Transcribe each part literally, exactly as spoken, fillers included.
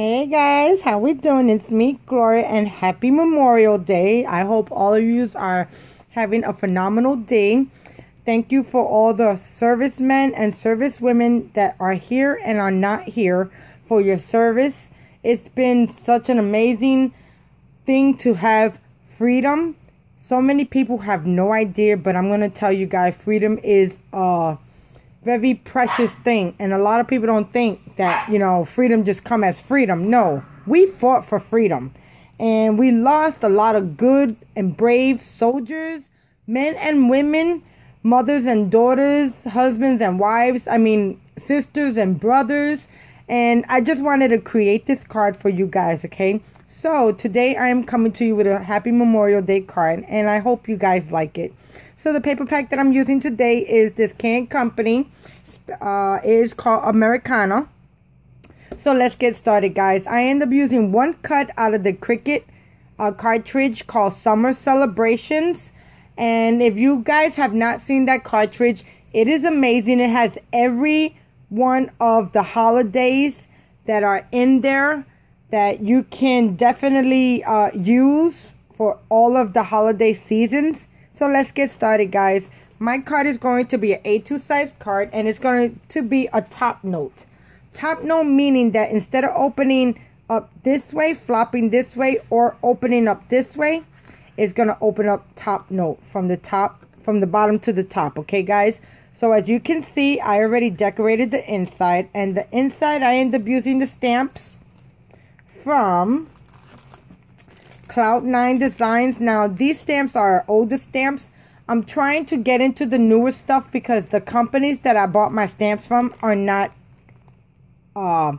Hey guys, how we doing? It's me, Gloria, and happy Memorial Day. I hope all of you are having a phenomenal day. Thank you for all the servicemen and servicewomen that are here and are not here for your service. It's been such an amazing thing to have freedom. So many people have no idea, but I'm going to tell you guys, freedom is a very precious thing. And a lot of people don't think that, you know, freedom just come as freedom. No, we fought for freedom. And we lost a lot of good and brave soldiers, men and women, mothers and daughters, husbands and wives, I mean, sisters and brothers. And I just wanted to create this card for you guys, okay? So today I am coming to you with a Happy Memorial Day card, and I hope you guys like it. So the paper pack that I'm using today is this canned company. Uh, it is called Americana. So let's get started, guys. I end up using one cut out of the Cricut uh, cartridge called Summer Celebrations. And if you guys have not seen that cartridge, it is amazing. It has every one of the holidays that are in there that you can definitely uh, use for all of the holiday seasons. So let's get started, guys. My card is going to be an A two size card, and it's going to be a top note. Top note meaning that instead of opening up this way, flopping this way, or opening up this way, it's going to open up top note from the top, from the bottom to the top, okay, guys? So as you can see, I already decorated the inside, and the inside I end up using the stamps from Cloud Nine Designs. Now, these stamps are older stamps. I'm trying to get into the newer stuff because the companies that I bought my stamps from are not uh,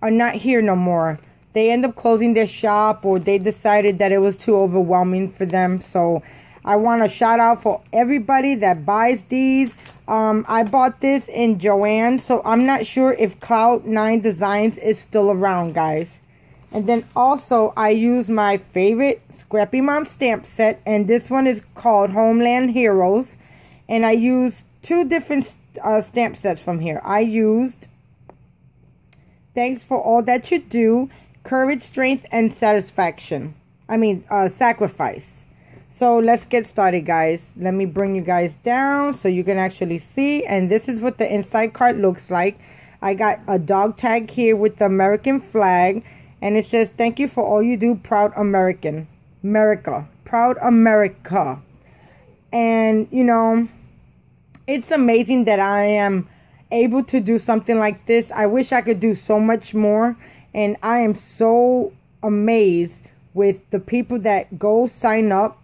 are not here no more. They end up closing their shop, or they decided that it was too overwhelming for them. So I want to shout out for everybody that buys these. Um, I bought this in Joann, so I'm not sure if Cloud Nine Designs is still around, guys. And then also, I use my favorite Scrappy Mom stamp set, and this one is called Homeland Heroes. And I used two different uh, stamp sets from here. I used Thanks for All That You Do, Courage, Strength, and Satisfaction. I mean, uh, Sacrifice. So let's get started, guys. Let me bring you guys down so you can actually see. And this is what the inside card looks like. I got a dog tag here with the American flag. And it says, thank you for all you do, proud American. America. Proud America. And, you know, it's amazing that I am able to do something like this. I wish I could do so much more. And I am so amazed with the people that go sign up.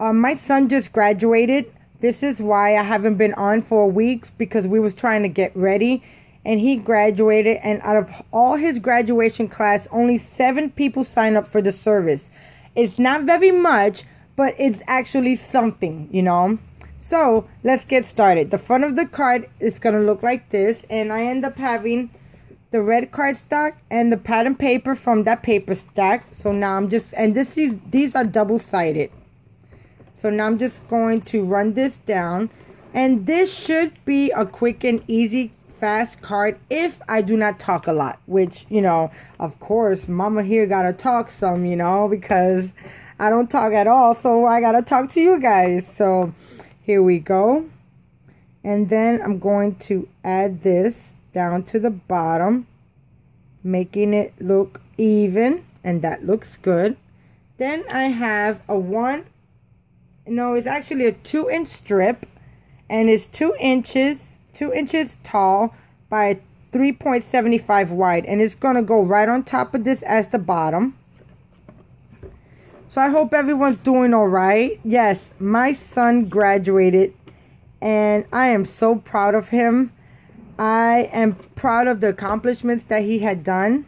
Uh, my son just graduated. This is why I haven't been on for weeks, because we was trying to get ready. And he graduated, and out of all his graduation class, only seven people sign up for the service. It's not very much, but it's actually something, you know. So let's get started. The front of the card is going to look like this, and I end up having the red cardstock and the pattern paper from that paper stack. So now I'm just, and this is, these are double-sided. So now I'm just going to run this down, and this should be a quick and easy fast card if I do not talk a lot, which, you know, of course, mama here gotta talk some, you know, because I don't talk at all, so I gotta talk to you guys. So here we go, and then I'm going to add this down to the bottom, making it look even, and that looks good. Then I have a one, no, it's actually a two inch strip, and it's two inches two inches tall by three point seven five wide, and it's gonna go right on top of this as the bottom. So I hope everyone's doing all right. Yes, my son graduated, and I am so proud of him. I am proud of the accomplishments that he had done,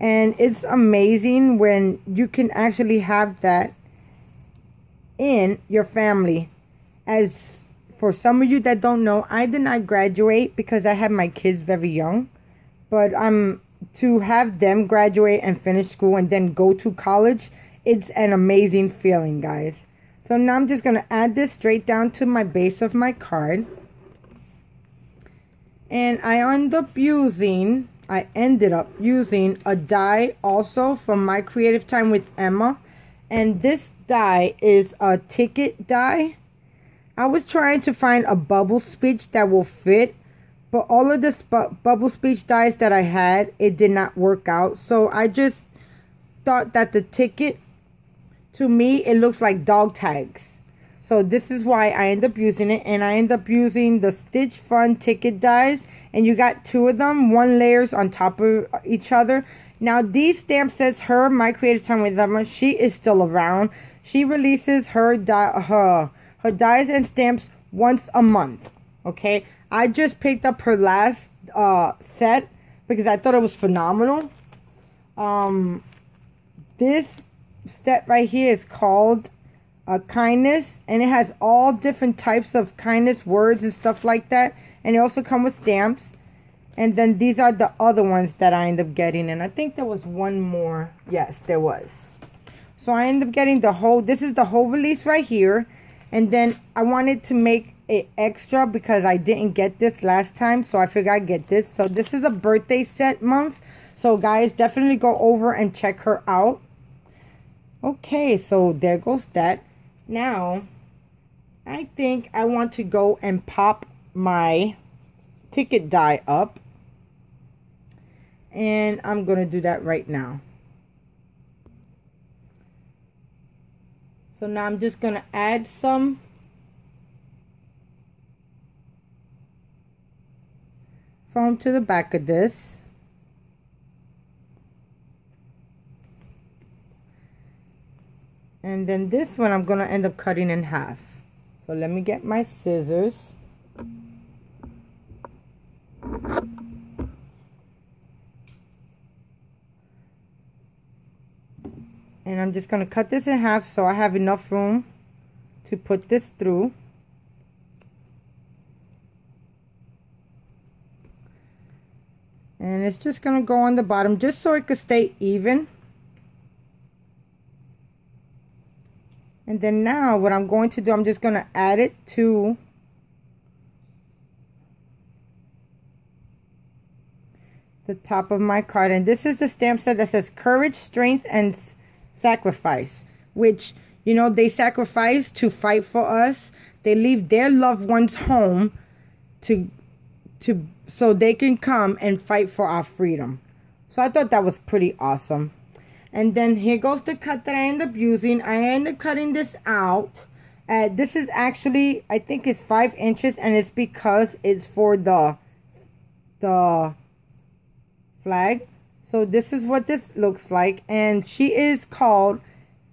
and it's amazing when you can actually have that in your family. As for some of you that don't know, I did not graduate because I had my kids very young. But um, to have them graduate and finish school and then go to college, it's an amazing feeling, guys. So now I'm just going to add this straight down to my base of my card. And I end up using I ended up using a die also from my Creative Time with Emma. And this die is a ticket die. I was trying to find a bubble speech that will fit, but all of the bu bubble speech dies that I had, it did not work out. So I just thought that the ticket, to me, it looks like dog tags. So this is why I end up using it. And I end up using the Stitch Fun Ticket Dies. And you got two of them. One layers on top of each other. Now these stamp sets, her, my Creative Time with Emma, she is still around. She releases her, di her, her dies and stamps once a month. Okay. I just picked up her last uh, set because I thought it was phenomenal. Um, this set right here is called uh, Kindness. And it has all different types of kindness words and stuff like that. And they also come with stamps. And then these are the other ones that I end up getting. And I think there was one more. Yes, there was. So I end up getting the whole. This is the whole release right here. And then I wanted to make it extra because I didn't get this last time, so I figured I'd get this. So this is a birthday set month, so guys, definitely go over and check her out. Okay, so there goes that. Now I think I want to go and pop my ticket die up, and I'm gonna do that right now. So now I'm just gonna add some. Foam to the back of this, and then this one I'm gonna end up cutting in half. So let me get my scissors, and I'm just gonna cut this in half so I have enough room to put this through. And it's just going to go on the bottom just so it could stay even. And then now what I'm going to do, I'm just going to add it to the top of my card. And this is the stamp set that says Courage, Strength, and Sacrifice. Which, you know, they sacrifice to fight for us. They leave their loved ones home to... to so they can come and fight for our freedom. So I thought that was pretty awesome. And then here goes the cut that I end up using. I end up cutting this out. Uh, this is actually, I think it's five inches, and it's because it's for the the flag. So this is what this looks like, and she is called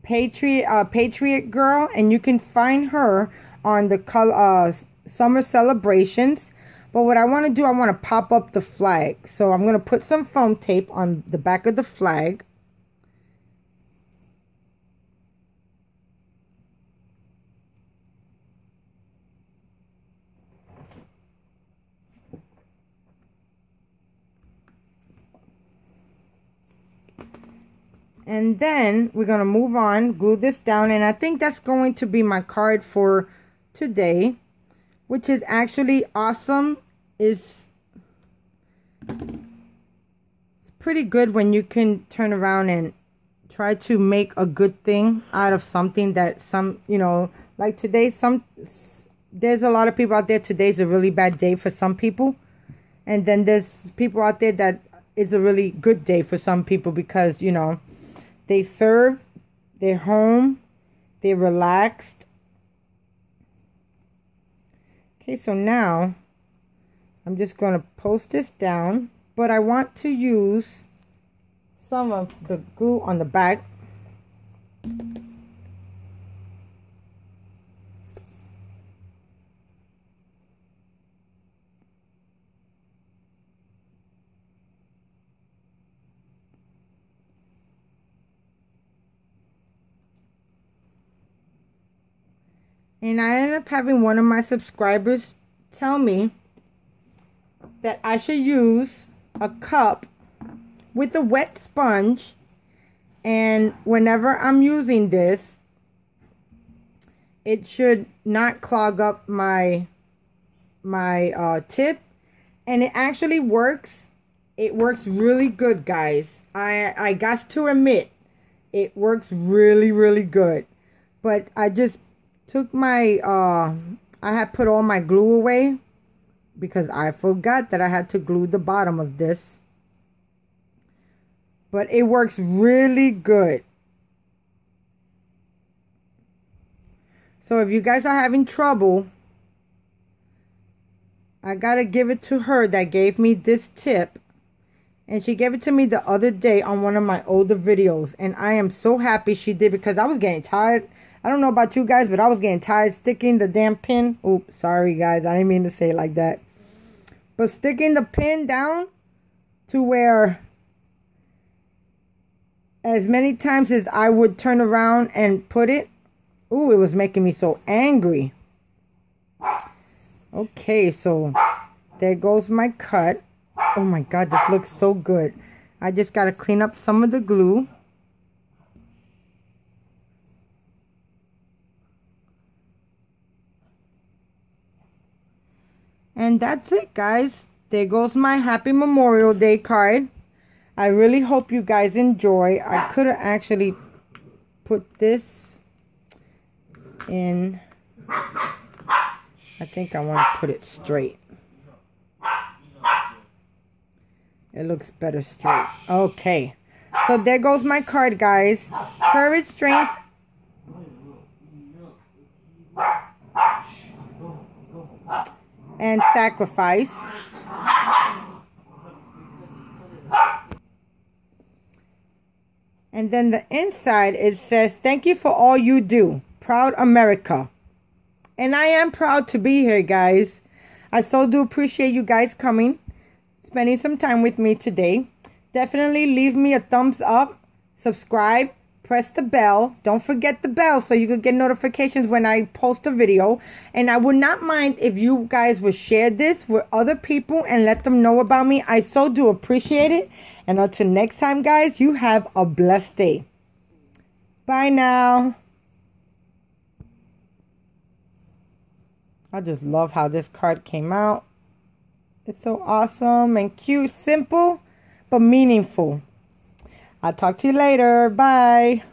Patriot uh, Patriot Girl, and you can find her on the color, uh, Summer Celebrations. But what I want to do, I want to pop up the flag. So I'm going to put some foam tape on the back of the flag. And then we're going to move on, glue this down. And I think that's going to be my card for today. Which is actually awesome. Is it's pretty good when you can turn around and try to make a good thing out of something that some, you know, like today, some there's a lot of people out there, today's a really bad day for some people, and then there's people out there that it's a really good day for some people because, you know, they serve, they're home, they're relaxed. Okay, so now I'm just going to post this down, but I want to use some of the glue on the back. And I ended up having one of my subscribers tell me that I should use a cup with a wet sponge. And whenever I'm using this, it should not clog up my, my uh, tip. And it actually works. It works really good, guys. I, I got to admit, it works really, really good. But I just took my, uh, I had put all my glue away because I forgot that I had to glue the bottom of this. But it works really good. So if you guys are having trouble, I gotta give it to her that gave me this tip. And she gave it to me the other day on one of my older videos. And I am so happy she did because I was getting tired. I don't know about you guys, but I was getting tired sticking the damn pin. Oops, sorry guys. I didn't mean to say it like that. But sticking the pin down to where as many times as I would turn around and put it. Ooh, it was making me so angry. Okay, so there goes my cut. Oh my god, this looks so good. I just gotta clean up some of the glue. And that's it, guys. There goes my Happy Memorial Day card. I really hope you guys enjoy. I could have actually put this in. I think I want to put it straight. It looks better straight. Okay. So there goes my card, guys. Courage, strength. And sacrifice. And then the inside, it says, thank you for all you do. Proud America. And I am proud to be here, guys. I so do appreciate you guys coming. Spending some time with me today. Definitely leave me a thumbs up, subscribe, press the bell. Don't forget the bell so you can get notifications when I post a video. And I would not mind if you guys would share this with other people and let them know about me. I so do appreciate it. And until next time, guys, you have a blessed day. Bye now. I just love how this card came out. It's so awesome and cute, simple, but meaningful. I'll talk to you later. Bye.